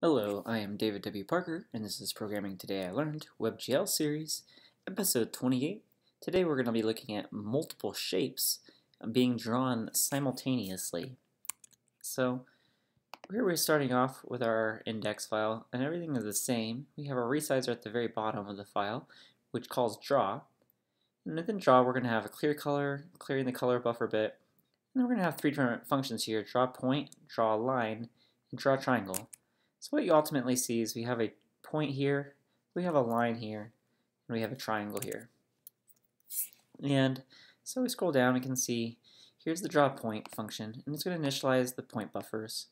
Hello, I am David W. Parker, and this is Programming Today I Learned, WebGL series, episode 28. Today we're going to be looking at multiple shapes being drawn simultaneously. So here we're starting off with our index file, and everything is the same. We have our resizer at the very bottom of the file, which calls draw. And within draw, we're going to have a clear color, clearing the color buffer bit. And we're going to have three different functions here, drawPoint, drawLine, and drawTriangle. So what you ultimately see is we have a point here, we have a line here, and we have a triangle here. And so we scroll down, we can see here's the draw point function, and it's going to initialize the point buffers,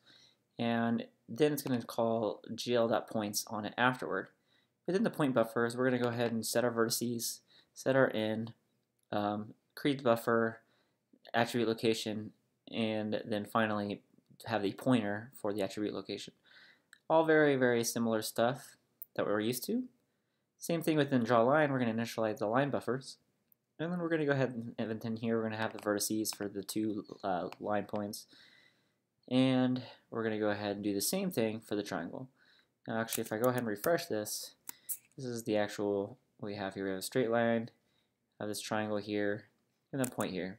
and then it's going to call gl.points on it afterward. Within the point buffers, we're going to go ahead and set our vertices, set our end, create the buffer, attribute location, and then finally have the pointer for the attribute location. All very, very similar stuff that we're used to. Same thing within drawLine, we're going to initialize the line buffers. And then we're going to go ahead and in here we're going to have the vertices for the two line points. And we're going to go ahead and do the same thing for the triangle. Now actually if I go ahead and refresh this, this is the actual we have here. We have a straight line, have this triangle here, and then point here.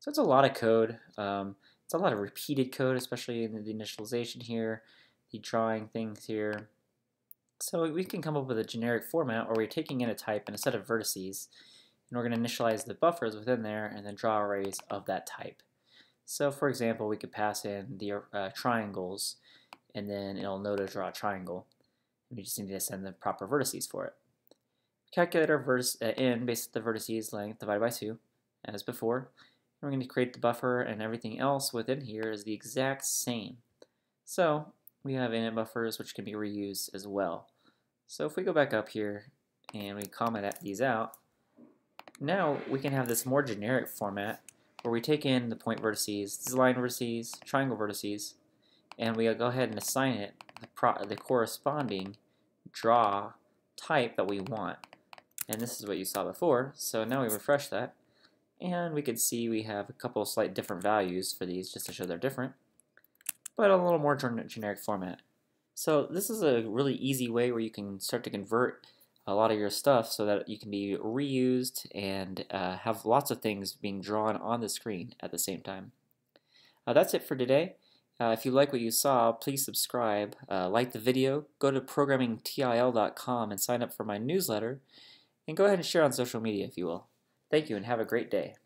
So it's a lot of code. It's a lot of repeated code, especially in the initialization here. Drawing things here. So we can come up with a generic format where we're taking in a type and a set of vertices, and we're going to initialize the buffers within there and then draw arrays of that type. So for example, we could pass in the triangles, and then it'll know to draw a triangle. We just need to send the proper vertices for it. Calculate our vertex n based on the vertices length divided by 2 as before. We're going to create the buffer, and everything else within here is the exact same. So we have initBuffers, which can be reused as well. So if we go back up here and we comment these out, now we can have this more generic format where we take in the point vertices, these line vertices, triangle vertices, and we go ahead and assign it the corresponding draw type that we want. And this is what you saw before. So now we refresh that, and we can see we have a couple slight different values for these just to show they're different, but a little more generic format. So this is a really easy way where you can start to convert a lot of your stuff so that you can be reused and have lots of things being drawn on the screen at the same time. That's it for today. If you like what you saw, please subscribe, like the video, go to programmingtil.com and sign up for my newsletter, and go ahead and share on social media if you will. Thank you and have a great day.